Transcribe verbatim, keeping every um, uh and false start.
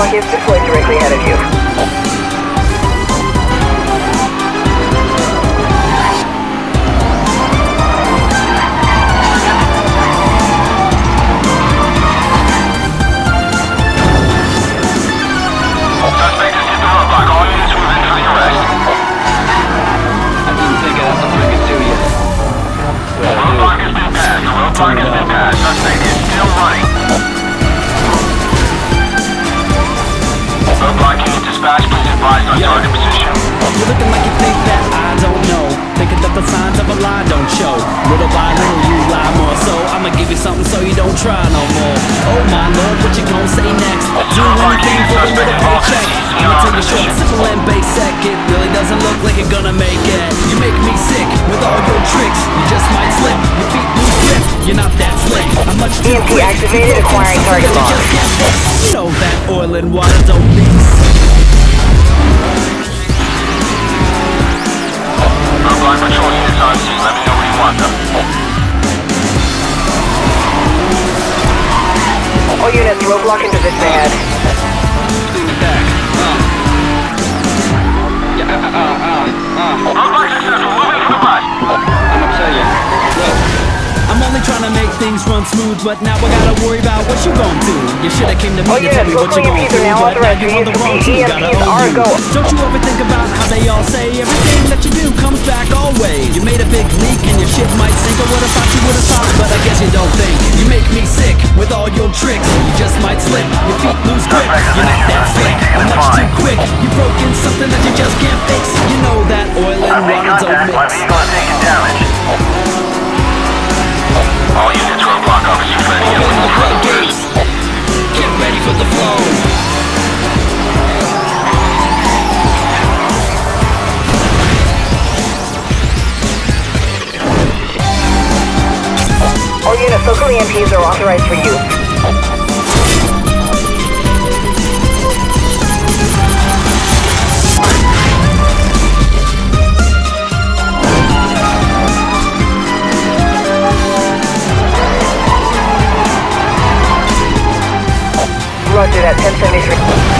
rock is deployed directly ahead of you. Roadblock has been passed. Suspect is still running. Roadblock unit dispatch, please advise on target position. You're looking like you think that I don't know. Thinking that the signs of a lie don't show. Little by little you lie more. So I'ma give you something so you don't try no more. Oh my lord, what you gonna say next? Do anything for the little paycheck. I'ma take a short, simple and basic. It really doesn't look like you're gonna make it. You make me sick with all your tricks. You just might slip. Your feet loose. You're not that slick. I'm much too quick. Activated, acquiring target lock. You know that oil and water don't mix. Roadblock patrol units on scene. Let me know where you want them. All units, roadblock into this bad. Sting attack. Uh. Yeah, uh, uh, uh, uh. Roadblock successful. Moving for the bus. I'm upset yet. Whoa. I'm only trying to make things run smooth, but now I gotta worry about what you gon' do. You shoulda came to me oh, to yeah, tell me what you gon' do, but now you're on the wrong team, gotta own you. Don't you ever think about how they all say everything that you do comes back always. You made a big leak and your shit might sink. I would've thought you would've stopped, but I guess you don't think. You make me sick with all your tricks. You just might slip, your feet lose grip. You're not that slick, I'm much too quick. You've broken something that you just can't fix. You know that oil and water don't mix. My vehicle is taking damage. All units, roadblock officer ready. Open the front gates. Get ready for the flow. All units, local E M Ps are authorized for use. Roger that, ten seventy-three.